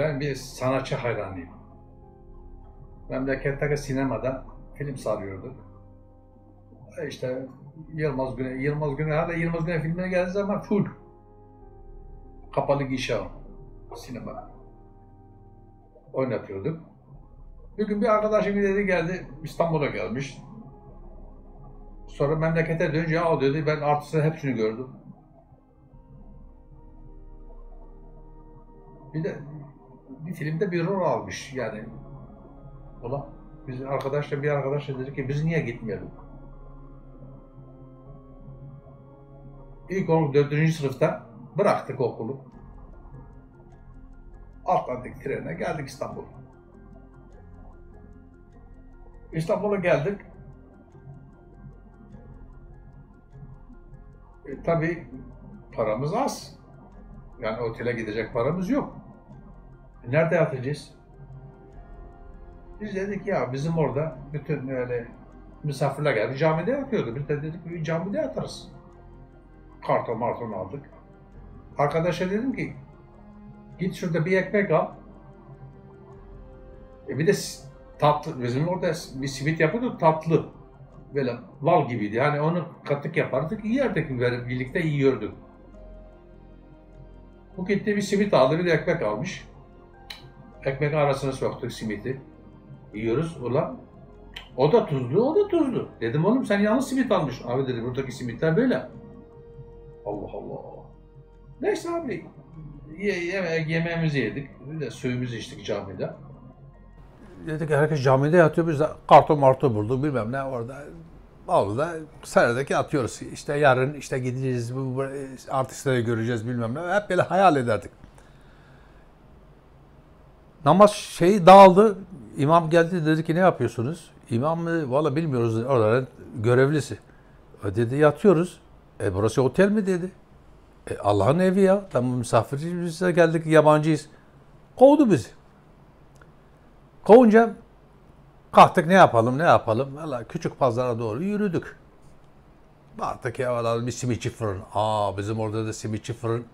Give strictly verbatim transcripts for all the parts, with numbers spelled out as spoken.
Ben bir sanatçı hayranıyım. Memleketteki sinemada film sarıyordu. İşte Yılmaz Güney, Yılmaz Güney, hala Yılmaz Güney filmine geldiği zaman full. Kapalı gişe sinema oynatıyorduk. Bir gün bir arkadaşım dedi geldi, İstanbul'a gelmiş. Sonra memlekete dönünce ya dedi, ben artısı hepsini gördüm. Bir de bir filmde bir rol almış yani. Ulan biz arkadaşla bir arkadaşla dedik ki biz niye gitmeyelim? İlk olarak dördüncü sınıfta bıraktık okulu. Atlandık trene, geldik İstanbul'a. İstanbul'a geldik. E, tabii paramız az. Yani otele gidecek paramız yok. E, nerede yatacağız? Biz dedik ya bizim orada bütün öyle misafirler geldi, camide yatıyordu. Biz de dedik bir camide yatarız. Karton marton aldık. Arkadaşa dedim ki git şurada bir ekmek al. E bir de tatlı, bizim orada bir simit yapıyordu tatlı. Böyle val gibiydi. Yani onu katık yapardık, yerdik birlikte yiyorduk. Bu gitti bir simit aldı, bir de ekmek almış. Ekmek arasına soktuk simiti. Yiyoruz ulan. O da tuzlu, o da tuzlu. Dedim oğlum sen yanlış simit almış. Abi dedi buradaki simitler böyle. Allah Allah. Neyse abi. Ye, yeme, yemeğimizi yedik, bir de suyumuzu içtik camide. Dedik herkes camide yatıyor, biz de karton marton bulduk bilmem ne orada. Avluda senedeki atıyoruz. İşte yarın işte gideceğiz, bu, bu, artistleri göreceğiz bilmem ne. Hep böyle hayal ederdik. Namaz şeyi dağıldı. İmam geldi dedi ki ne yapıyorsunuz? İmam mı? Valla bilmiyoruz. Oraların görevlisi. O dedi yatıyoruz. E burası otel mi dedi. E Allah'ın evi ya. Tamam misafiriz biz de geldik yabancıyız. Kovdu bizi. Kovunca kalktık ne yapalım ne yapalım. Valla küçük pazara doğru yürüdük. Baktık ya valla bir simitçi fırın. Aa bizim orada da simitçi fırın.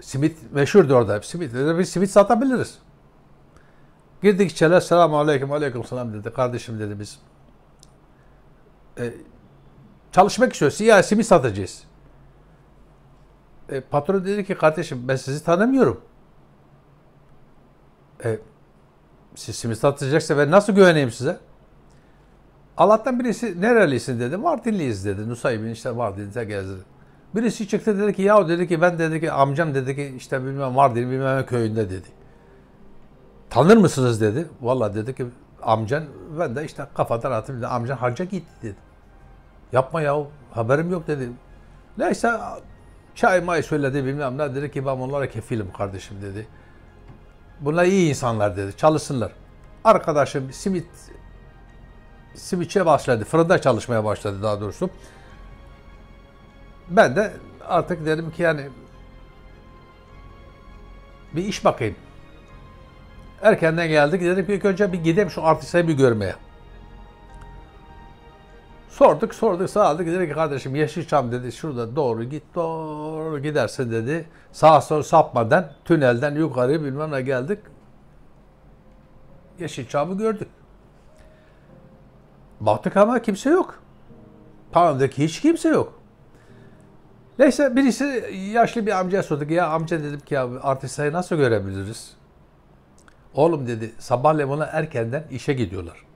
Simit meşhurdu orada hep. Simit dedi, biz simit satabiliriz. Girdik içeri, selamun aleyküm, aleyküm selam dedi. Kardeşim dedi biz. E, çalışmak istiyoruz, ya simit satacağız. E, patron dedi ki kardeşim ben sizi tanımıyorum. E, siz simit satacaksa ben nasıl güveneyim size? Allah'tan birisi nerelisin dedi. Mardinliyiz dedi. Nusaybin işte Mardin'de gezdi. Birisi çıktı dedi ki yahu dedi ki ben dedi ki amcam dedi ki işte bilmem Mardin bilmem köyünde dedi. Tanır mısınız dedi. Vallahi dedi ki amcan ben de işte kafadan attım dedi amcan harca gitti dedi. Yapma yahu haberim yok dedi. Neyse çay may söyledi bilmem ne dedi ki ben onlara kefilim kardeşim dedi. Bunlar iyi insanlar dedi çalışsınlar. Arkadaşım simit simitçiye başladı fırında çalışmaya başladı daha doğrusu. Ben de artık dedim ki yani bir iş bakayım. Erkenden geldik dedim ki ilk önce bir gideyim şu artistleri bir görmeye. Sorduk sorduk sağladık dedim ki kardeşim Yeşilçam dedi şurada doğru git doğru gidersin dedi. Sağa sola sapmadan tünelden yukarı bilmem ne geldik. Yeşilçam'ı gördük. Baktık ama kimse yok. Palandaki hiç kimse yok. Neyse birisi yaşlı bir amcaya sorduk. Ya amca dedim ki ya artistleri nasıl görebiliriz? Oğlum dedi sabahleyin ona erkenden işe gidiyorlar.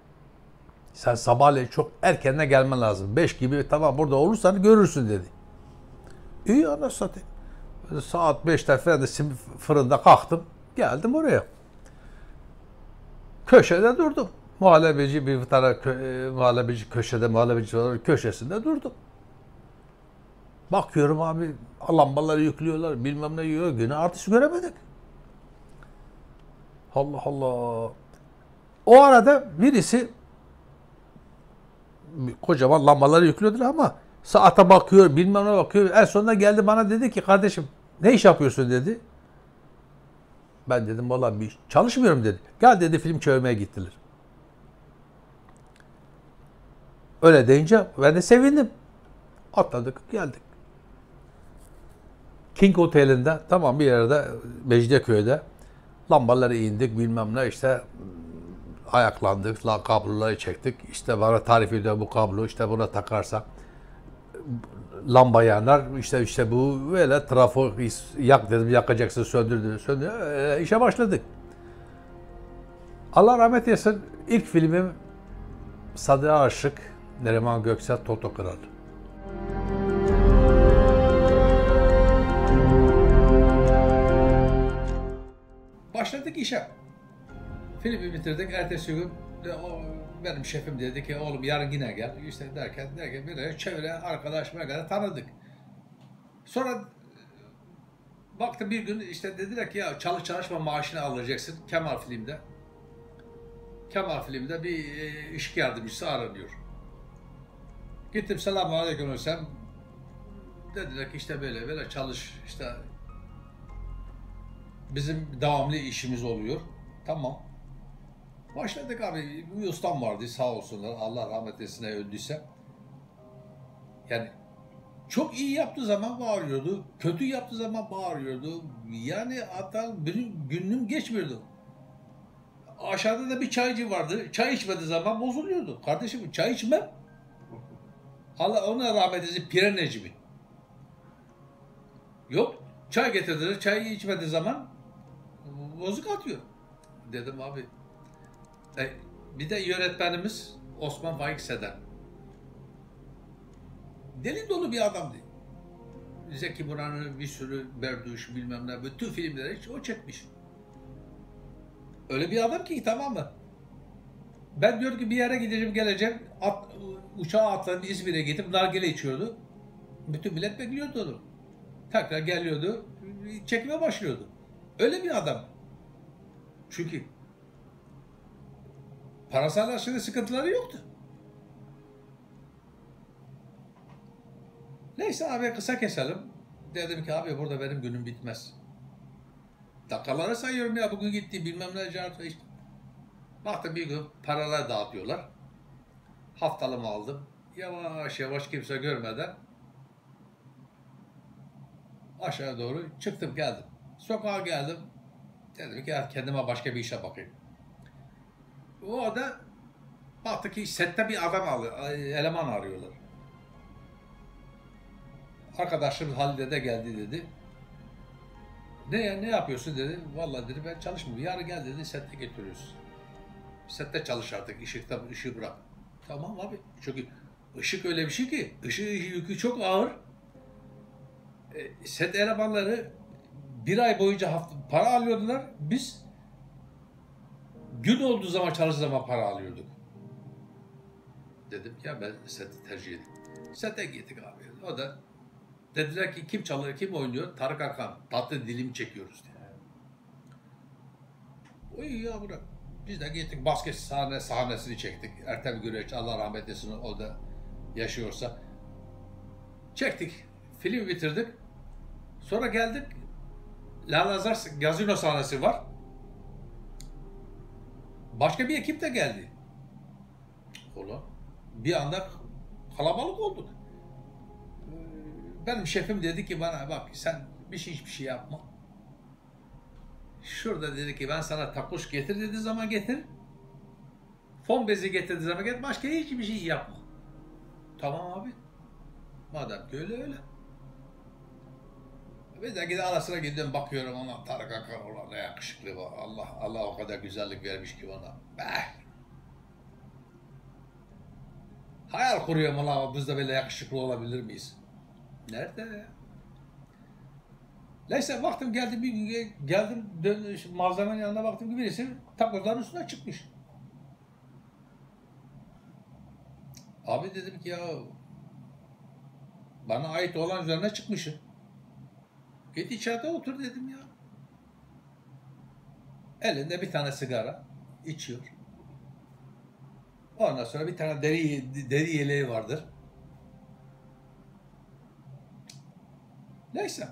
Sen sabahleyin çok erkenden gelmen lazım. Beş gibi tamam burada olursan görürsün dedi. İyi anasını satayım. Saat beşte falan da fırında kalktım. Geldim oraya. Köşede durdum. Muhallebeci bir tane kö muhallebeci köşede muhallebeci olarak köşesinde durdum. Bakıyorum abi, lambaları yüklüyorlar, bilmem ne yiyor, güne artışı göremedik. Allah Allah. O arada birisi, kocaman lambaları yüklüyordu ama saate bakıyor, bilmem ne bakıyor. En sonunda geldi bana dedi ki, kardeşim ne iş yapıyorsun dedi. Ben dedim, vallahi bir iş çalışmıyorum dedi. Gel dedi, film çevirmeye gittiler. Öyle deyince ben de sevindim. Atladık, geldik. King Otel'inde tamam bir yerde Mecidiyeköy'de lambaları indik bilmem ne işte ayaklandık, kabloları çektik. İşte bana tarif ediyor bu kablo, işte buna takarsa lamba yanar, işte işte bu böyle trafo yak dedim, yakacaksın söndürdü, söndürdü. E, işe başladık. Allah rahmet eylesin ilk filmim Sadri Aşık, Neriman Göksel, Toto Kral. Başladık işe. Filmi bitirdik. Ertesi gün o, benim şefim dedi ki oğlum yarın yine gel. İşte derken derken böyle çevre arkadaşlara kadar tanıdık. Sonra baktım bir gün işte dediler ki ya çalış çalışma maaşını alacaksın Kemal Film'de. Kemal Film'de bir e, ışık yardımcısı aranıyor. Gittim selamun aleyküm hocam. Dediler ki işte böyle böyle çalış işte. Bizim devamlı işimiz oluyor. Tamam. Başladık abi. Bir ustam vardı sağ olsunlar. Allah rahmet eylesin öldüyse. Yani çok iyi yaptığı zaman bağırıyordu. Kötü yaptığı zaman bağırıyordu. Yani hatta benim günüm geçmiyordu. Aşağıda da bir çaycı vardı. Çay içmediği zaman bozuluyordu. Kardeşim çay içmem. Allah ona rahmet eylesin Pire Necmi. Yok. Çay getirdiler. Çayı içmediği zaman bozuk atıyor. Dedim abi. E, bir de yönetmenimiz Osman Seden. Deli dolu bir adamdı. Zeki Buran'ın bir sürü Berduş bilmem ne bütün filmleri hiç o çekmiş. Öyle bir adam ki tamam mı? Ben diyor ki bir yere gideceğim geleceğim. At, uçağa atlanıp İzmir'e gidip nargile içiyordu. Bütün millet bekliyordu onu. Tekrar geliyordu. Çekime başlıyordu. Öyle bir adam. Çünkü parasal açıdan sıkıntıları yoktu. Neyse abi kısa keselim. Dedim ki abi burada benim günüm bitmez. Dakikaları sayıyorum ya bugün gitti bilmem ne cartı işte. Baktım bir gün paralar dağıtıyorlar. Haftalımı aldım. Yavaş yavaş kimse görmeden aşağı doğru çıktım geldim. Sokağa geldim. Dedim ki ya kendime başka bir işe bakayım. O da baktı ki sette bir adam alıyor, eleman arıyorlar. Arkadaşım Halide de geldi dedi. Ne ya ne yapıyorsun dedi. Vallahi dedi ben çalışmıyorum. Yarın gel dedi sette getiriyoruz. Sette çalış artık ışıkta ışığı bırak. Tamam abi çünkü ışık öyle bir şey ki ışığı yükü çok ağır. E, set elemanları bir ay boyunca hafta para alıyordular. Biz gün olduğu zaman çalıştığı zaman para alıyorduk. Dedim ya ben seti tercih edeyim. Sete gittik abi. O da dediler ki kim çalıyor kim oynuyor? Tarık Akan. Tatlı dilim çekiyoruz diye. Oy ya bırak. Biz de gittik basket sahne sahnesini çektik. Ertem Güreç Allah rahmet eylesin o da yaşıyorsa. Çektik. Filmi bitirdik. Sonra geldik. Lalazar gazino sahnesi var. Başka bir ekip de geldi. Ola. Bir anda kalabalık olduk. Benim şefim dedi ki bana bak sen bir şey hiçbir şey yapma. Şurada dedi ki ben sana takoş getir dediği zaman getir. Fon bezi getirdiği zaman getir. Başka hiçbir şey yapma. Tamam abi. Madem ki öyle öyle. Biz de ara sıra gidiyorum bakıyorum ona Tarık Akan olan ne yakışıklı var. Allah Allah o kadar güzellik vermiş ki ona. Beh. Hayal kuruyorum ama biz de böyle yakışıklı olabilir miyiz? Nerede? Neyse baktım geldim bir gün geldim malzemenin yanına baktım ki birisi takozların üstüne çıkmış. Abi dedim ki ya bana ait olan üzerine çıkmışım. Git içeride otur dedim ya. Elinde bir tane sigara içiyor. Ondan sonra bir tane deri, deri yeleği vardır. Neyse.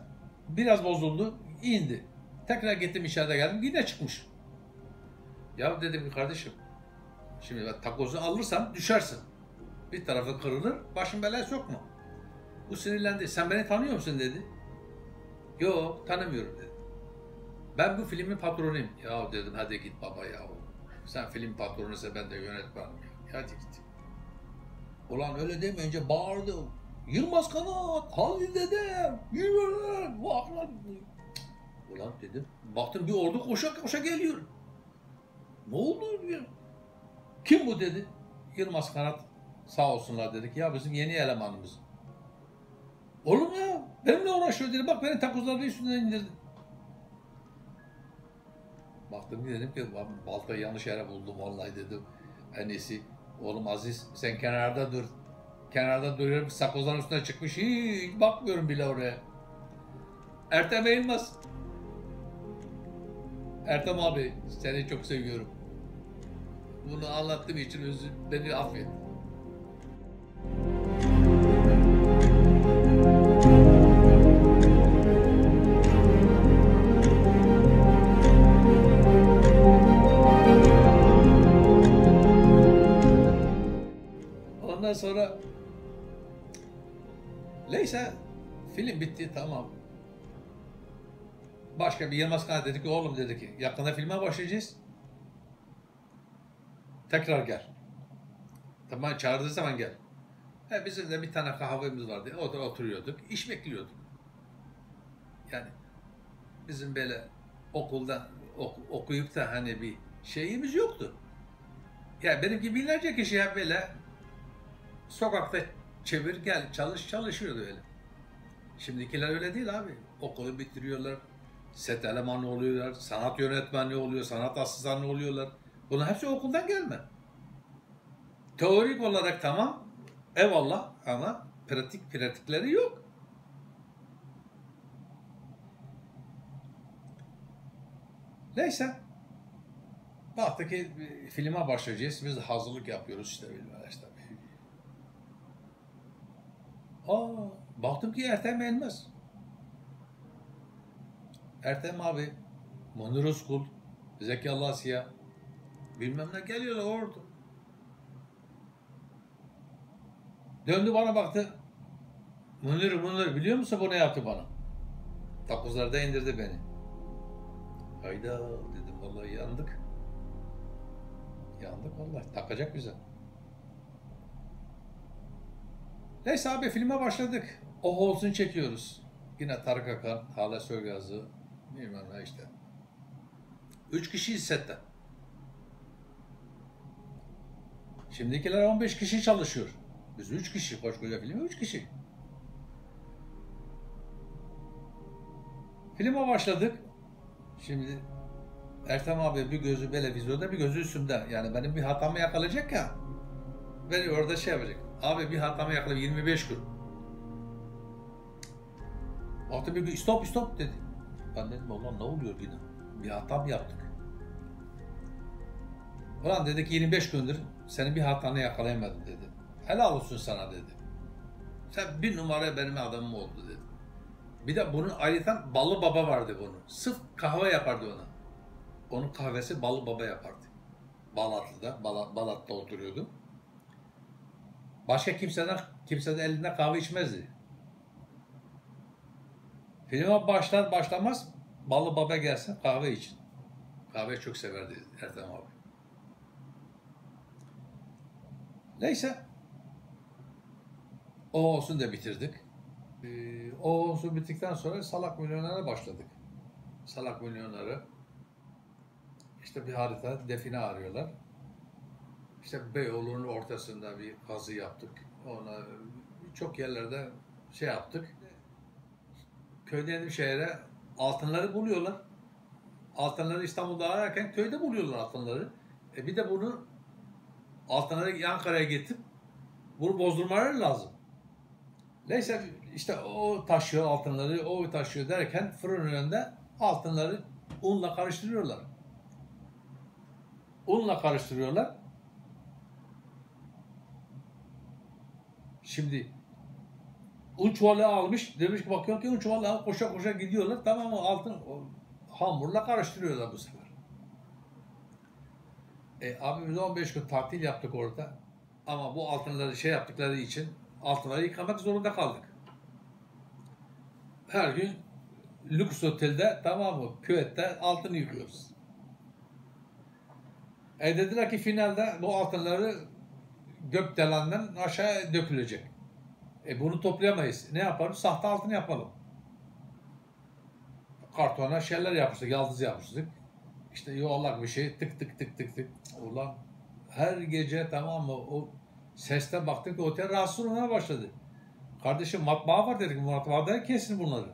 Biraz bozuldu. İndi. Tekrar gittim içeride geldim. Yine çıkmış. Ya dedim ki kardeşim. Şimdi ben takozu alırsan düşersin. Bir tarafı kırılır. Başın belaya sokma. Bu sinirlendi. Sen beni tanıyor musun dedi. Yok, tanımıyorum dedi. Ben bu filmin patronuyum. Ya dedim, hadi git baba ya. Sen film patronuysa ben de yönetmenim. Hadi git. Ulan öyle demeyince bağırdım. Yılmaz Kanat, Halil dedem, yürüyorum, vah lan. Ulan dedim, baktım bir ordu koşa koşa geliyor. Ne oldu diyor. Kim bu dedi. Yılmaz Kanat sağ olsunlar dedik. Ya bizim yeni elemanımız. Oğlum ya, benimle uğraşıyor dedi. Bak beni takuzların üstünden indirdi. Baktım dedim ki, baltayı yanlış yere buldum vallahi dedim. En iyisi, oğlum Aziz sen kenarda dur. Kenarda duruyorum, sakozların üstüne çıkmış, hiç bakmıyorum bile oraya. Ertem Eğilmez. Ertem abi, seni çok seviyorum. Bunu anlattığım için özür, beni affet. Ondan sonra neyse, film bitti, tamam. Başka bir Yılmaz Kanat dedi ki, oğlum dedi ki, yakında filme başlayacağız. Tekrar gel. Tamam, çağırdığı zaman gel. He, bizim de bir tane kahvemiz vardı. Orada oturuyorduk, iş bekliyorduk. Yani bizim böyle okulda ok, okuyup da hani bir şeyimiz yoktu. Yani benim gibi binlerce kişi hep böyle sokakta çevir gel, çalış, çalışıyordu öyle. Şimdikiler öyle değil abi. Okulu bitiriyorlar, set elemanı oluyorlar, sanat yönetmeni oluyor, sanat asistanı oluyorlar. Bunlar hepsi okuldan gelme. Teorik olarak tamam, eyvallah, ama pratik pratikleri yok. Neyse, baktık ki filme başlayacağız, biz hazırlık yapıyoruz işte bilmem işte. Aa, baktım ki Ertem Eğilmez. Ertem abi, Münir Özkul, Zeki Alasya, bilmem ne geliyorlar orada. Döndü bana baktı. Münir, Münir biliyor musun bu ne yaptı bana? Takuzlarda indirdi beni. Hayda dedim, vallahi yandık. Yandık vallahi, takacak bize. Neyse abi, filme başladık. O olsun çekiyoruz. Yine Tarık Akan, Halis Örgözlü, bilmem ne işte. Üç kişi sette. Şimdikiler on beş kişi çalışıyor. Biz üç kişi, koskoca filmi üç kişi. Filme başladık. Şimdi Ertem abi bir gözü böyle vizyonda, bir gözü üstümde. Yani benim bir hatamı yakalayacak ya. Beni orada şey yapacak. Abi bir hatamı yakalayıp yirmi beş gün. Artık bir gün stop stop dedi. Ben dedim ulan ne oluyor yine? Bir hatam yaptık. Ulan dedi ki yirmi beş gündür senin bir hatanı yakalayamadım dedi. Helal olsun sana dedi. Sen bir numara benim adamım oldu dedi. Bir de bunun ayrıca Ballı Baba vardı bunun. Sırf kahve yapardı ona. Onun kahvesi Ballı Baba yapardı. Balatlı'da, Balat, Balat'ta oturuyordu. Başka kimseden, kimsenin elinde kahve içmezdi. Filme başlar başlamaz Ballı Baba gelsin kahve için. Kahveyi çok severdi Ertem abi. Neyse. O olsun da bitirdik. Ee, o olsun bittikten sonra Salak Milyonlara başladık. Salak Milyonları. İşte bir harita, define arıyorlar. İşte Beyoğlu'nun ortasında bir kazı yaptık. Ona çok yerlerde şey yaptık. Köyden şehre altınları buluyorlar. Altınları İstanbul'da ararken köyde buluyorlar altınları. E bir de bunu altınları Ankara'ya getirip bunu bozdurmaları lazım. Neyse işte o taşıyor altınları, o taşıyor derken fırın önünde altınları unla karıştırıyorlar. Unla karıştırıyorlar. Şimdi un çuvalı almış, demiş ki bakıyor ki un çuvalı koşa koşa gidiyorlar, tamam altın hamurla karıştırıyorlar bu sefer. E, abi biz on beş gün tatil yaptık orada ama bu altınları şey yaptıkları için altınları yıkamak zorunda kaldık. Her gün lüks otelde, tamam mı, küvette altını yıkıyoruz. E dediler ki finalde bu altınları gökdelenden aşağı dökülecek. E bunu toplayamayız. Ne yapalım? Sahte altın yapalım. Kartona şeyler yapmıştık, yaldız yapmıştık. İşte yuvarlak bir şey tık tık tık tık tık. Ulan her gece, tamam mı, o seste baktık da otel rahatsız olmaya başladı. Kardeşim matbaa var dedik, matbaada kesin bunları.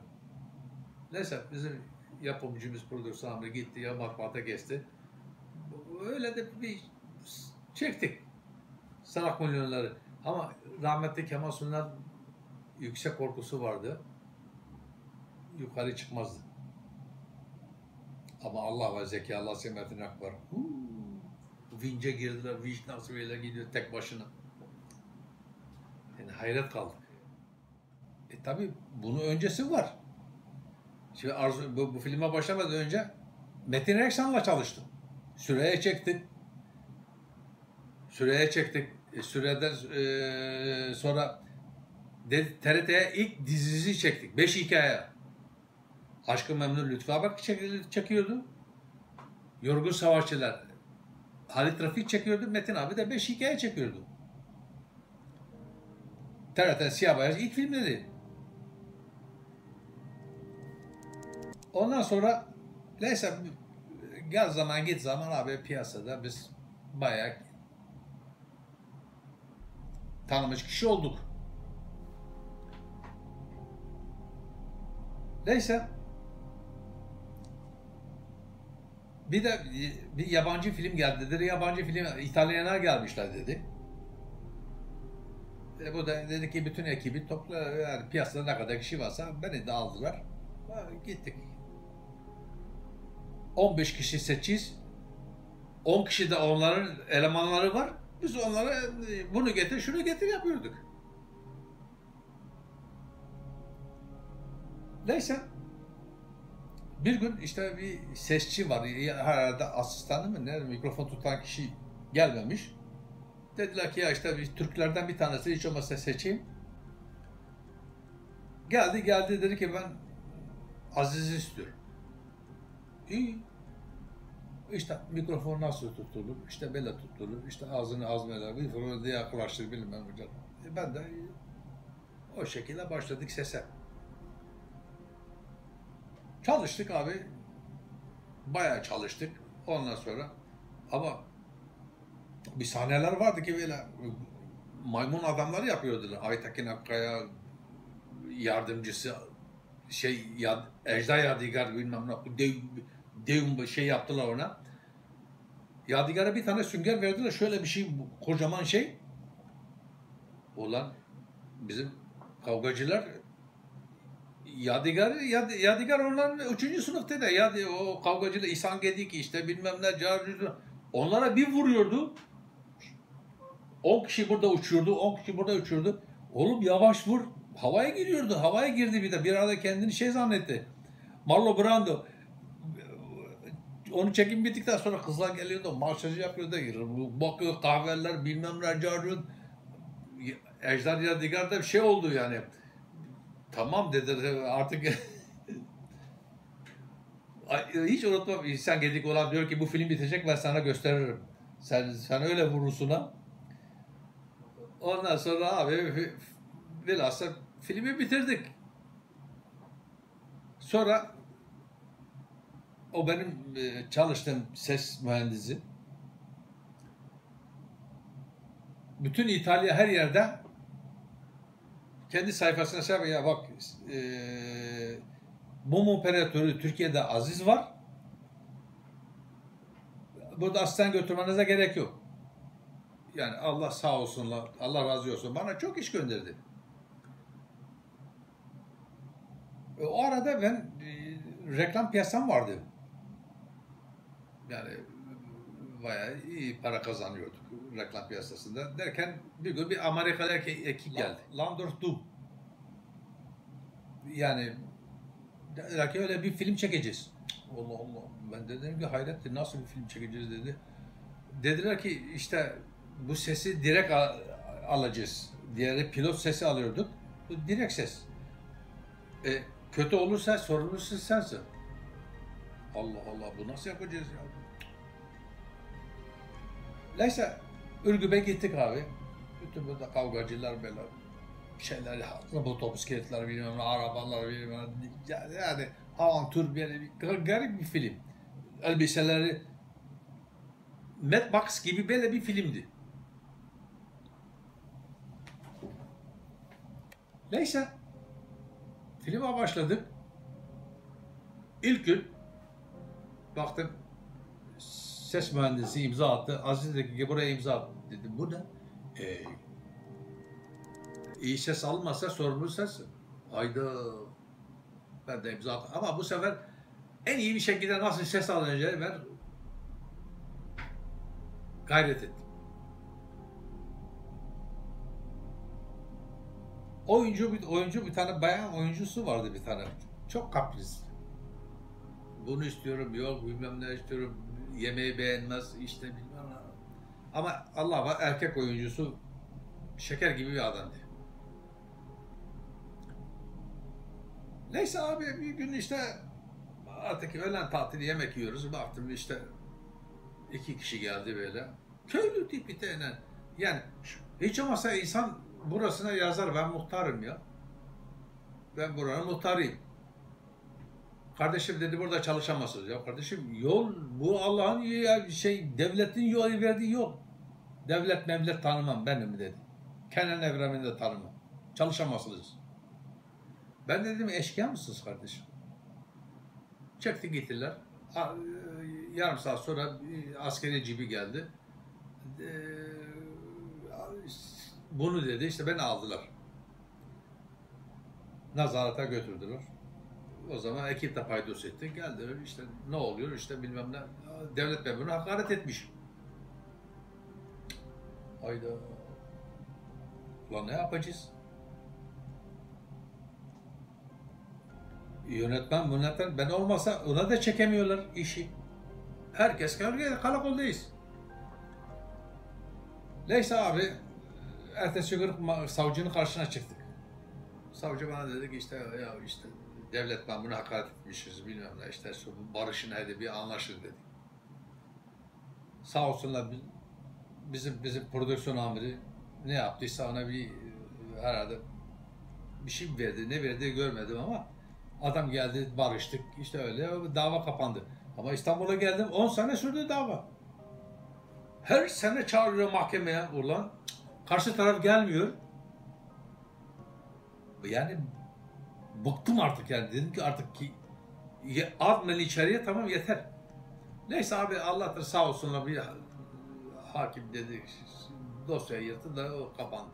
Neyse bizim yapımcımız, prodüksiyon amiri gitti ya matbaada kesti. Öyle de bir çektik. Sarak milyonları. Ama rahmetli Kemal Sunal yüksek korkusu vardı. Yukarı çıkmazdı. Ama Allah var, Zeki Alasya Mert'in hakkı var. Vinç'e girdiler, Vinç nasıl böyle gidiyor tek başına. Yani hayret kaldık. E tabi bunun öncesi var. Şimdi Arzu, bu, bu filme başlamadan önce Metin Erksan'la çalıştım. Süreye çektik. Süreye çektik. E, süreden e, sonra T R T'ye ilk dizisi çektik. Beş hikaye. Aşkı Memnun Lütfü Ağabey çekiyordu. Yorgun Savaşçılar. Halit Rafik çekiyordu. Metin abi de beş hikaye çekiyordu. T R T Siyah Beyaz ilk filmleri. Ondan sonra neyse gel zaman git zaman abi piyasada biz bayağı tanımış kişi olduk. Neyse bir de bir yabancı film geldi dedi. Yabancı film, İtalyanlar gelmişler dedi. E bu da dedi ki bütün ekibi topla, yani piyasada ne kadar kişi varsa beni de aldılar. Gittik. on beş kişi seçeceğiz. on kişi de onların elemanları var. Biz onlara bunu getir, şunu getir yapıyorduk. Neyse. Bir gün işte bir sesçi var. Herhalde asistanı mı ne? Mikrofon tutan kişi gelmemiş. Dediler ki ya işte bir Türklerden bir tanesi hiç olmazsa seçeyim. Geldi geldi dedi ki ben Aziz'i istiyorum. İyi. İşte mikrofon nasıl tutulur, işte böyle tutulur, işte ağzını azmeler, bir falan diye yaklaştır bilmem hocam. E ben de o şekilde başladık sese. Çalıştık abi, bayağı çalıştık ondan sonra ama bir sahneler vardı ki böyle maymun adamları yapıyordular. Aytekine Kaya yardımcısı, şey ya, Ejder Yadigar bilmem ne, dev, dev şey yaptılar ona. Yadigar'a bir tane sünger verdiler, şöyle bir şey, kocaman şey. Ulan bizim kavgacılar Yadigar, Yad, Yadigar onların üçüncü sınıftaydı. Yad, o kavgacılar İhsan gedik işte bilmem ne, carcı, onlara bir vuruyordu. on kişi burada uçuyordu, on kişi burada uçuyordu. Oğlum yavaş vur. Havaya giriyordu, havaya girdi bir de. Bir arada kendini şey zannetti. Marlon Brando. Onu çekim bittikten sonra kızlar geliyordu, marşacı yapıyordu. Bakıyor kahveler, bilmem ne, carcı. Ejder Yadigar'da bir şey oldu yani. Tamam dedi artık. Hiç unutmam. İhsan Gedik olan diyor ki bu film bitecek ben sana gösteririm. Sen, sen öyle vurursun ha. Ondan sonra abi bilhassa filmi bitirdik. Sonra o benim çalıştığım ses mühendisi. Bütün İtalya her yerde kendi sayfasına şey yapıyor. Ya bak e, mum operatörü Türkiye'de Aziz var. Burada asistan götürmenize gerek yok. Yani Allah sağ olsun, Allah razı olsun. Bana çok iş gönderdi. O arada ben e, reklam piyasam vardı. Yani bayağı iyi para kazanıyorduk reklam piyasasında. Derken bir gün bir Amerikalı ekip geldi. Land of Doom. Yani derken öyle bir film çekeceğiz. Allah Allah. Ben dedim ki hayretti, nasıl bir film çekeceğiz dedi. Dediler ki işte bu sesi direkt al alacağız. Diğeri pilot sesi alıyorduk. Bu direkt ses. E, Kötü olursa sorumlusun sensin. Allah Allah, bu nasıl yapacağız ya? Neyse, Ürgüp'e gittik abi. Bütün burada kavgacılar böyle şeyler, otobüs kilitler bilmem, arabalar bilmem. Yani avantür, bir garip bir film. Elbiseleri Mad Max gibi böyle bir filmdi. Neyse, filme başladık. İlk gün baktım, ses mühendisi imza attı. Aziz dedi ki buraya imza attı. Dedim bu ne? Ee, iyi ses almazsa sorumlu sensin. Hayda. Ben de imza attım. Ama bu sefer en iyi bir şekilde nasıl ses alınacağını ben gayret ettim. Oyuncu bir oyuncu bir tane bayan oyuncusu vardı bir tane. Çok kaprisli. Bunu istiyorum, yok bilmem ne istiyorum. Yemeği beğenmez işte bilmem ne. Ama Allah var, erkek oyuncusu şeker gibi bir adamdı. Neyse abi, bir gün işte artık öğlen tatili yemek yiyoruz. Baktım işte iki kişi geldi böyle. Köylü tipi denen. Yani hiç olmazsa insan burasına yazar, ben muhtarım ya. Ben buranın muhtarıyım. Kardeşim dedi burada çalışamazsınız. Ya kardeşim yol bu, Allah'ın şey, devletin yol verdiği yol. Devlet memlet tanımam benim dedi. Kenan Evren'i de tanımam. Çalışamazsınız. Ben dedim eşkıya mısınız kardeşim? Çekti gittiler. Yarım saat sonra askeri cibi geldi. Bunu dedi işte, beni aldılar. Nazarata götürdüler. O zaman ekip de paydos etti. Geldi işte ne oluyor işte bilmem ne. Devlet memuru hakaret etmiş. Hayda. Ulan ne yapacağız? Yönetmen, yönetmen ben olmasa ona da çekemiyorlar işi. Herkes karakoldayız. Neyse abi. Ertesi gün savcının karşısına çıktık. Savcı bana dedi ki işte ya işte devlet memuruna hakaret etmişiz bilmem ne işte barışın hadi bir anlaşın dedi. Sağ olsunlar bizim bizim prodüksiyon amiri ne yaptıysa ona bir herhalde bir şey verdi, ne verdi görmedim ama adam geldi, barıştık işte öyle dava kapandı. Ama İstanbul'a geldim on sene sürdü dava. Her sene çağırıyor mahkemeye ulan. Karşı taraf gelmiyor. Yani bıktım artık yani. Dedim ki artık ki admen içeriye tamam yeter. Neyse abi Allah'tır sağ olsun bir hakim dedi. Dosyayı yırttı da o kapandı.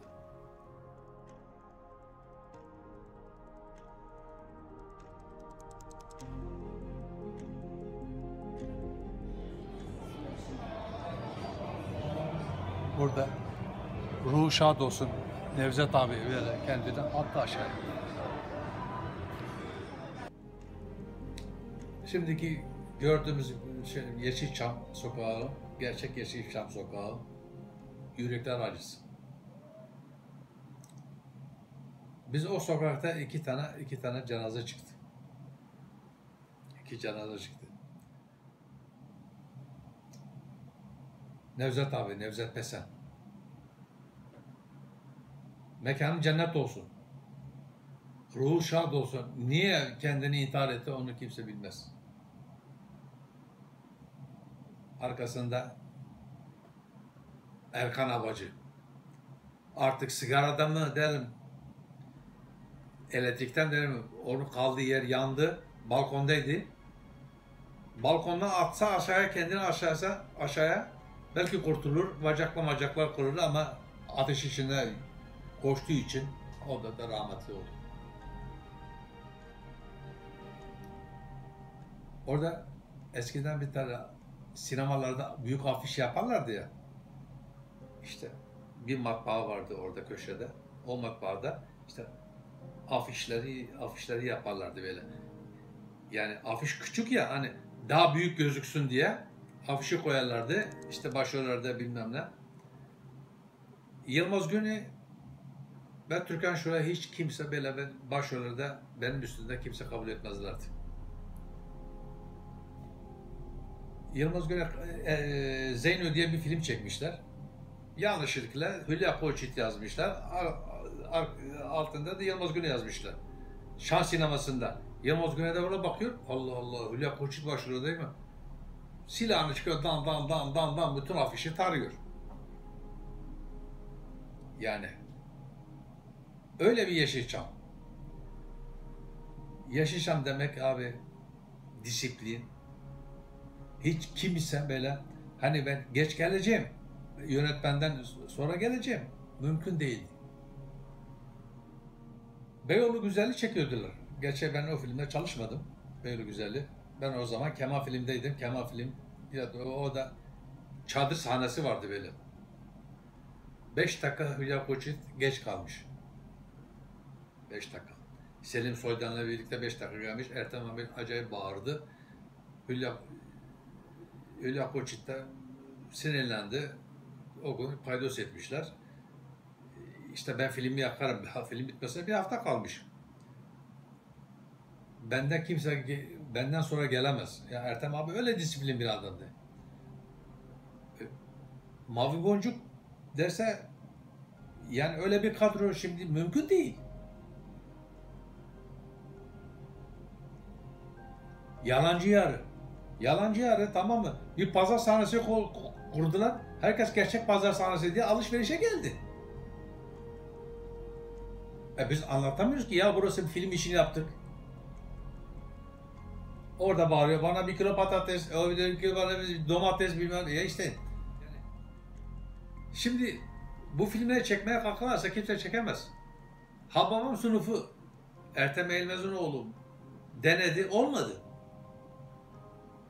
Burada ruhu şad olsun Nevzat abi böyle kendini attı aşağıya. Şimdiki gördüğümüz şey, Yeşilçam sokağı, gerçek Yeşilçam sokağı, yürekler acısı. Biz o sokakta iki tane iki tane cenaze çıktı. İki cenaze çıktı. Nevzat abi, Nevzat Pesen. Mekanı cennet olsun. Ruhu şad olsun. Niye kendini intihar etti onu kimse bilmez. Arkasında Erkan Abacı. Artık sigaradan mı derim, elektrikten derim. Onun kaldığı yer yandı. Balkondaydı. Balkondan atsa aşağıya, kendini aşağısa aşağıya belki kurtulur. Bacakla bacaklar kırılır ama ateş içinde koştuğu için o da, da rahmetli oldu. Orada eskiden bir tane sinemalarda büyük afiş yaparlardı ya. İşte bir matbaa vardı orada köşede. O matbaada işte afişleri afişleri yaparlardı böyle. Yani afiş küçük ya, hani daha büyük gözüksün diye afişi koyarlardı. İşte başrollarda bilmem ne. Yılmaz Güney Ben Türkan Şoray'ı hiç kimse böyle ben başrolde benim üstünde kimse kabul etmezlerdi. Yılmaz Güney e, Zeyno diye bir film çekmişler. Yanlışlıkla Hülya Koçyiğit yazmışlar. Ar, ar, altında da Yılmaz Güney yazmışlar. Şans sinemasında. Yılmaz Güney de ona bakıyor. Allah Allah, Hülya Koçyiğit başrolü değil mi? Silahını çıkıyor, dan dan dan dan dan bütün afişi tarıyor. Yani öyle bir Yeşilçam. Yeşilçam demek abi disiplin. Hiç kimse böyle hani ben geç geleceğim, yönetmenden sonra geleceğim. Mümkün değil. Beyoğlu Güzel'i çekiyordular. Gerçi ben o filmde çalışmadım. Beyoğlu Güzel'i. Ben o zaman Kemal Film'deydim. Kemal Film, o da çadır sahnesi vardı böyle. Beş dakika Hülya Koçyiğit geç kalmış. Beş dakika. Selim Soydan'la birlikte beş dakika gelmiş. Ertem Eğilmez acayip bağırdı. Hülya, Hülya Koçyiğit de sinirlendi. O gün paydos etmişler. İşte ben filmi yakarım. Film bitmese bir hafta kalmış. Benden kimse benden sonra gelemez. Ya Ertem abi öyle disiplin bir adamdı. Mavi Boncuk derse yani öyle bir kadro şimdi mümkün değil. Yalancı Yarı. Yalancı Yarı, tamam mı? Bir pazar sahnesi kurdular. Herkes gerçek pazar sahnesi diye alışverişe geldi. E biz anlatamıyoruz ki ya burası bir film işini yaptık. Orada bağırıyor bana bir kilo patates, bir kilo domates bilmem ya işte. Şimdi bu filmleri çekmeye kalkarsa kimse çekemez. Hababam Sınıfı Ertem Eğilmez'in oğlu denedi, olmadı.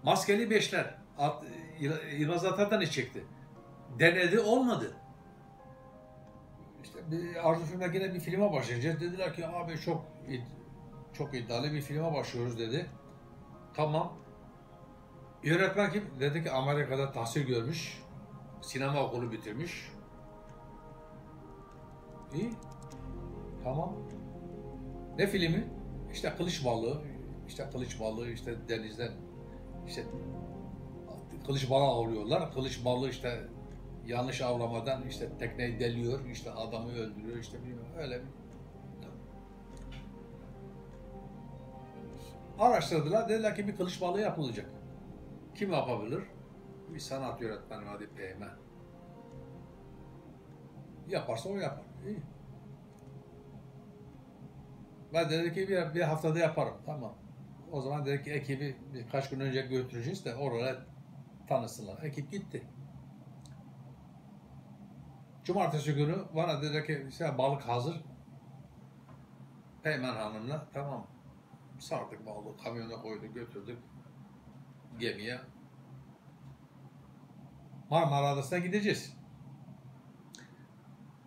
Maskeli Beşler Yılmaz Atatan'ı çekti. Denedi, olmadı. İşte Arzu Film'de yine bir filme başlayacağız. Dediler ki abi çok çok iddialı bir filme başlıyoruz dedi. Tamam. Yönetmen kim? Dedi ki Amerika'da tahsil görmüş. Sinema okulu bitirmiş. İyi. Tamam. Ne filmi? İşte Kılıçbalığı. İşte Kılıçbalığı işte denizden işte Kılıçbalığı avlıyorlar. Kılıçbalığı işte yanlış avlamadan işte tekneyi deliyor. İşte adamı öldürüyor. İşte bilmiyorum. Öyle bir araştırdılar, dediler ki bir Kılıçbalığı yapılacak. Kim yapabilir? Bir sanat yönetmeni, hadi Peyman. Yaparsa o yapar. İyi. Ben dedi ki bir, bir haftada yaparım. Tamam. O zaman dedi ki ekibi birkaç gün önce götüreceğiz de oraya tanısınlar. Ekip gitti. Cumartesi günü bana dedi ki işte balık hazır. Peyman Hanım'la tamam. Sardık balığı, kamyona koyduk, götürdük gemiye. Marmara Adası'na gideceğiz.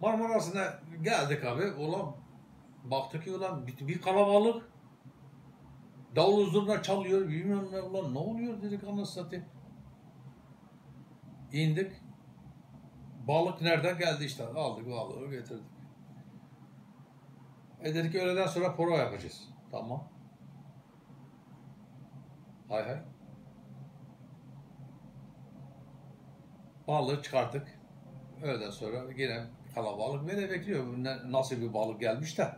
Marmara Adası'na geldik abi. Ulan baktık ki ulan bir, bir kalabalık. Davul zurna çalıyor, bilmiyorum ne, ulan ne oluyor dedik anasını satayım. İndik. Balık nereden geldi işte. Aldık balığı, getirdik. E dedik ki öğleden sonra poro yapacağız. Tamam. Hay hay. Balığı çıkarttık. Öğleden sonra yine kalabalık beni bekliyor. Nasıl bir balık gelmiş de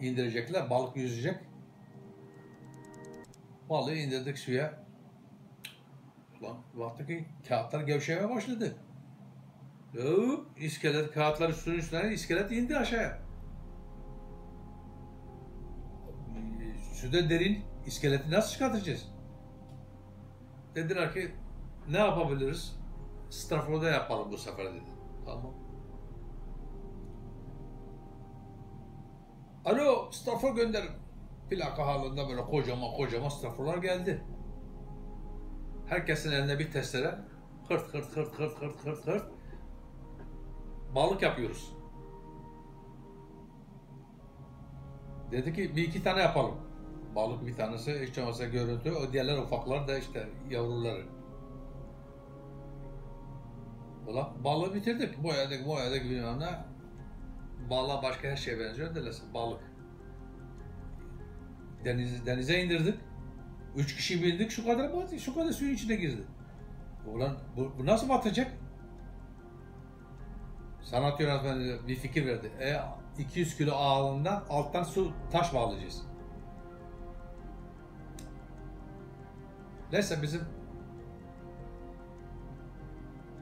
indirecekler. Balık yüzecek. Balığı indirdik suya. Ulan baktık ki kağıtlar gevşemeye başladı. Hop, iskelet kağıtlar üstünün üstüne iskelet indi aşağıya. Suda derin, iskeleti nasıl çıkartacağız? Dediler ki ne yapabiliriz? Strafor'da yapalım bu sefer dedi. Tamam. Alo, strafor gönderin. Plaka halinde böyle kocaman kocaman straforlar geldi. Herkesin elinde bir testere. Hırt hırt hırt hırt hırt hırt hırt. Balık yapıyoruz. Dedi ki bir iki tane yapalım. Balık bir tanesi hiç olmazsa görüntü, o diğerler ufaklar da işte yavruları. Ulan balığı bitirdik, boyadık boyadık bilmem ne. Balığa başka her şeye benziyor derlesin. Balık. Deniz, denize indirdik. Üç kişi bindik, şu kadar battık, şu kadar suyun içine girdi. Ulan bu, bu nasıl batacak? Sanat yönetmeni bir fikir verdi. E, iki yüz kilo ağırlığından alttan su taş bağlayacağız. Neyse bizim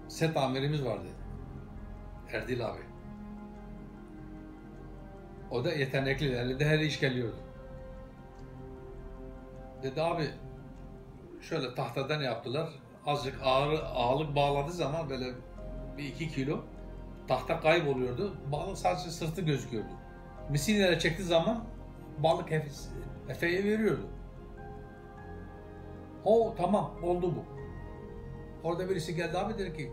set amirimiz vardı. Erdil abi. O da yetenekli, elinde her iş geliyordu. Dedi abi, şöyle tahtadan yaptılar. Azıcık ağır, ağırlık bağladığı zaman böyle bir iki kilo tahta kayboluyordu. Balık sadece sırtı gözüküyordu. Misinlere çektiği zaman balık Efe'ye veriyordu. O tamam oldu bu. Orada birisi geldi abi, dedi ki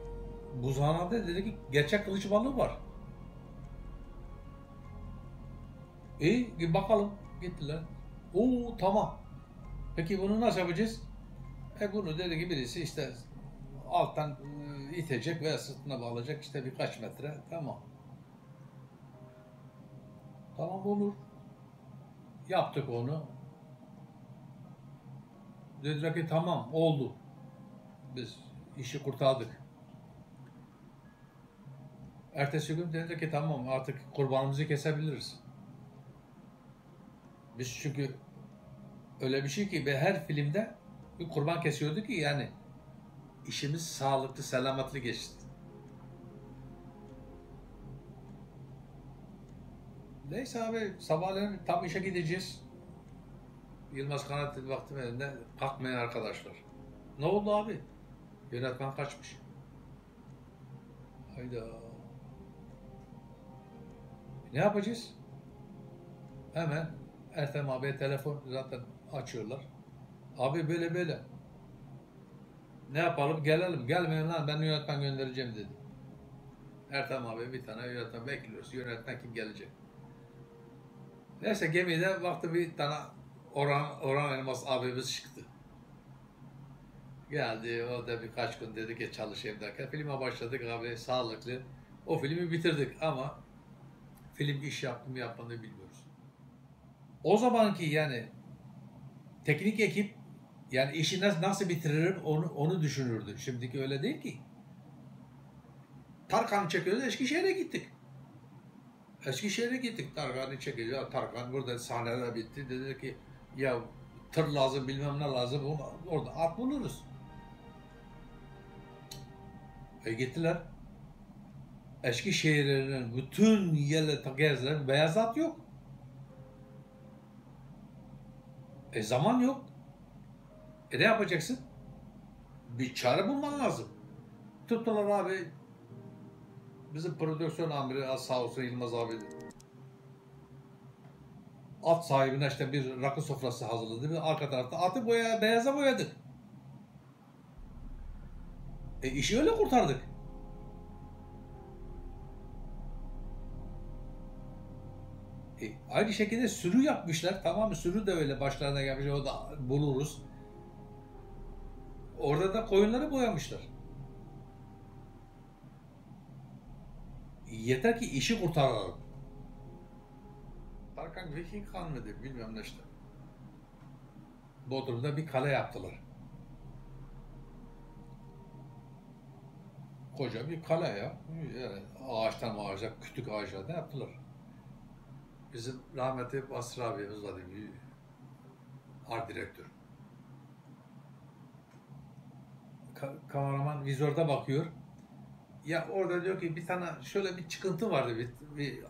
buzhanada dedi ki gerçek Kılıçbalığı var. İyi e, bakalım gittiler. Oo tamam. Peki bunu nasıl yapacağız? E bunu dedi ki birisi işte alttan itecek veya sırtına bağlayacak işte birkaç metre. Tamam. Tamam olur. Yaptık onu. Dediler ki tamam oldu. Biz işi kurtardık. Ertesi gün dediler ki tamam artık kurbanımızı kesebiliriz. Biz çünkü öyle bir şey ki ve her filmde bir kurban kesiyordu ki yani işimiz sağlıklı, selametli geçti. Neyse abi sabahleyin tam işe gideceğiz. Yılmaz Kanat dedi baktım elinde kalkmayan arkadaşlar. Ne oldu abi? Yönetmen kaçmış. Hayda. Ne yapacağız? Hemen Ertem abiye telefon zaten açıyorlar. Abi böyle böyle. Ne yapalım? Gelelim. Gelmeyin lan ben yönetmen göndereceğim dedi. Ertem abi bir tane yönetmen bekliyoruz. Yönetmen kim gelecek? Neyse gemide baktı bir tane Orhan, Orhan Elmas abimiz çıktı. Geldi o da birkaç gün dedi ki çalışayım derken filme başladık abi sağlıklı. O filmi bitirdik ama film iş yaptım mı yapmadığını bilmiyoruz. O zamanki yani teknik ekip yani işi nasıl bitiririm onu, onu düşünürdü. Şimdiki öyle değil ki. Tarkan'ı çekiyoruz Eskişehir'e gittik. Eskişehir'e gittik Tarkan'ı çekiyoruz. Tarkan burada sahnede bitti. Dedi ki ya tır lazım bilmem ne lazım orada at buluruz. E gittiler. Eskişehir'in bütün yerleri gezdiler beyaz at yok. E zaman yok. E ne yapacaksın? Bir çare bulman lazım. Tuttular abi. Bizim prodüksiyon amiri sağ olsun Yılmaz abi. At sahibine işte bir rakı sofrası hazırladı. Biz arka tarafta atı boya, beyaza boyadık. E işi öyle kurtardık. E, aynı şekilde sürü yapmışlar. Tamam sürü de öyle başlarına gelmiş. O da buluruz. Orada da koyunları boyamışlar. Yeter ki işi kurtaralım. Tarkan Viking Han mıydı bilmem ne işte. Bodrum'da bir kale yaptılar. Koca bir kale ya. Yani ağaçtan ağaca, kütük ağaçlardan yaptılar. Bizim rahmetli Vasr abimiz vardı, art direktör. Ka kameraman vizörde bakıyor. Ya orada diyor ki bir tane şöyle bir çıkıntı vardı bir, bir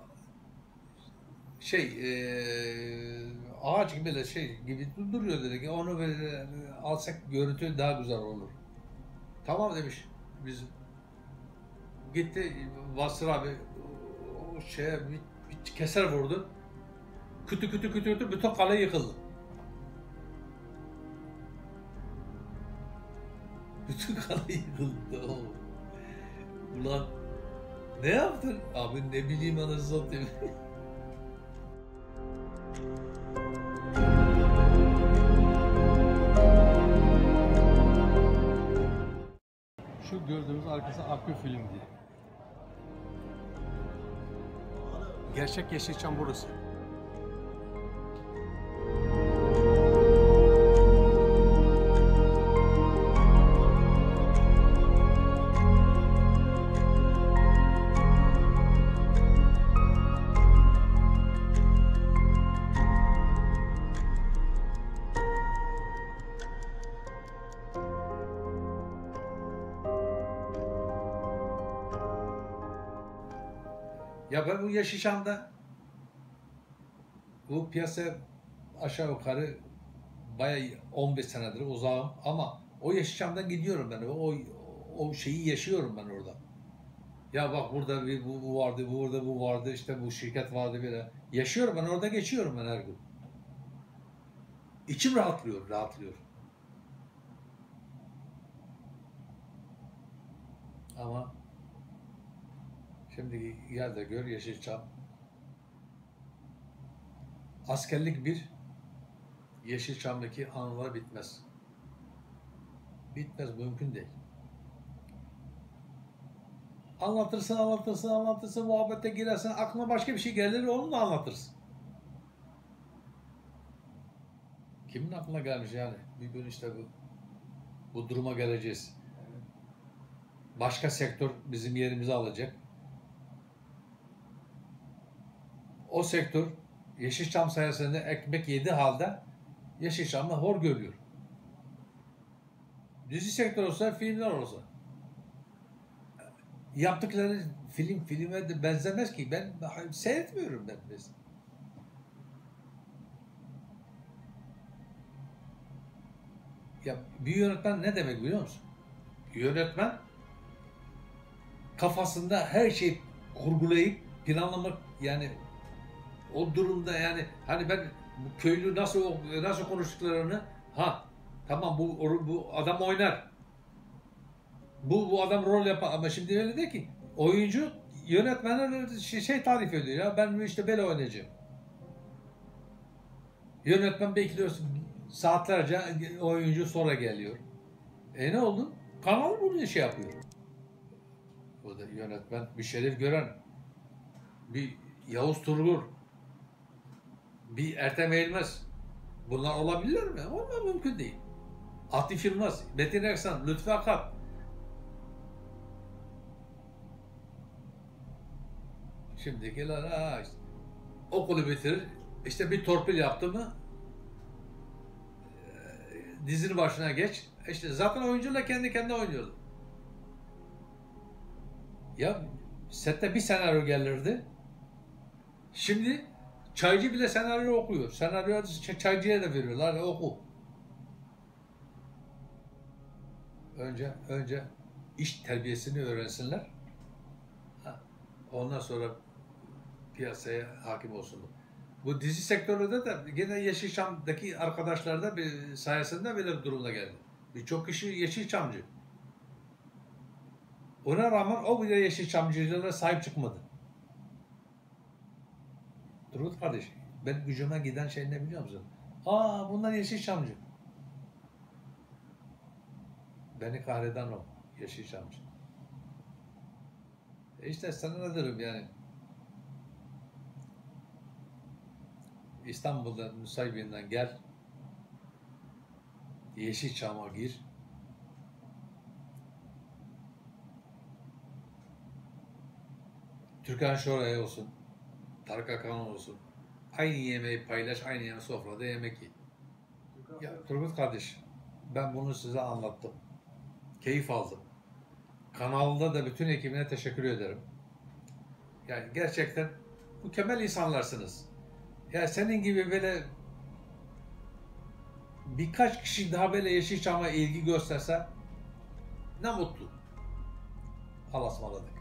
şey ee, ağaç gibi böyle şey gibi duruyor dedi ki onu böyle alsak görüntü daha güzel olur. Tamam demiş bizim. Gitti Vasr abi o şeye bir keser vurdu. Kütü kütü kütü kütü bütün kale yıkıldı. Bütün kale yıkıldı. Oh. Ulan ne yaptın? Abi ne bileyim anasını satayım. Şu gördüğümüz arkası akü film diye. Gerçek Yeşilçam burası. Ya ben bu Yeşilçam'da bu piyasaya aşağı yukarı bayağı on beş senedir uzağım ama o Yeşilçam'dan gidiyorum ben. O o şeyi yaşıyorum ben orada. Ya bak burada bir bu, bu vardı, burada bu vardı, işte bu şirket vardı böyle. Yaşıyorum ben orada, geçiyorum ben her gün. İçim rahatlıyor, rahatlıyor. Ama şimdi gel de gör Yeşilçam. Askerlik bir, Yeşilçam'daki anılar bitmez. Bitmez, mümkün değil. Anlatırsın, anlatırsın, anlatırsın, muhabbete girersin, aklına başka bir şey gelir, onu da anlatırsın. Kimin aklına gelmiş yani? Bir gün işte bu, bu duruma geleceğiz. Başka sektör bizim yerimizi alacak. O sektör Yeşilçam sayesinde ekmek yedi halde Yeşilçam'ı hor görüyor. Dizi sektör olsa, filmler olsa. Yaptıkları film filme de benzemez ki. Ben seyretmiyorum ben mesela. Ya bir yönetmen ne demek biliyor musun? Bir yönetmen kafasında her şeyi kurgulayıp planlamak yani. O durumda yani hani ben bu köylü nasıl nasıl konuştuklarını, ha tamam bu bu adam oynar. Bu bu adam rol yapar ama şimdi öyle değil ki. Oyuncu yönetmenler şey, şey tarif ediyor ya, ben işte böyle oynayacağım. Yönetmen bekliyor saatlerce, oyuncu sonra geliyor. E ne oldu? Kanal bunu şey yapıyor. O da yönetmen bir Şerif Gören, bir Yavuz Turgur, bir Ertem Eğilmez. Bunlar olabilir mi? Onlar mümkün değil. Atif Yılmaz, Metin Erksan, Lütfü Ağabey. Şimdikiler ha işte, okulu bitirir, işte bir torpil yaptı mı e, dizinin başına geç. İşte zaten oyuncuyla kendi kendine oynuyordu. Ya sette bir senaryo gelirdi. Şimdi çaycı bile senaryo okuyor. Senaryo çaycıya da veriyorlar. Oku. Önce önce iş terbiyesini öğrensinler. Ondan sonra piyasaya hakim olsunlar. Bu dizi sektöründe de gene Yeşilçam'daki arkadaşlar bir sayesinde böyle bir durumda geldi. Birçok kişi Yeşilçamcı. Ona rağmen o bile Yeşilçamcılara sahip çıkmadı. Turgut kardeş, ben gücüme giden şey ne biliyor musun? Aa, bunlar Yeşilçamcı. Beni kahreden o, Yeşilçamcı. E işte sana ne derim yani. İstanbul'dan, Nusaybin'den gel. Yeşilçam'a gir. Türkan Şoray olsun, Tarık Akan olsun. Aynı yemeği paylaş, aynı yemeği sofrada yemek ye. Ya Turgut kardeş, ben bunu size anlattım. Keyif aldım. Kanalda da bütün ekibine teşekkür ederim. Yani gerçekten mükemmel insanlarsınız. Ya senin gibi böyle birkaç kişi daha böyle Yeşilçam'a ilgi gösterse ne mutlu. Allah'a ısmarladık.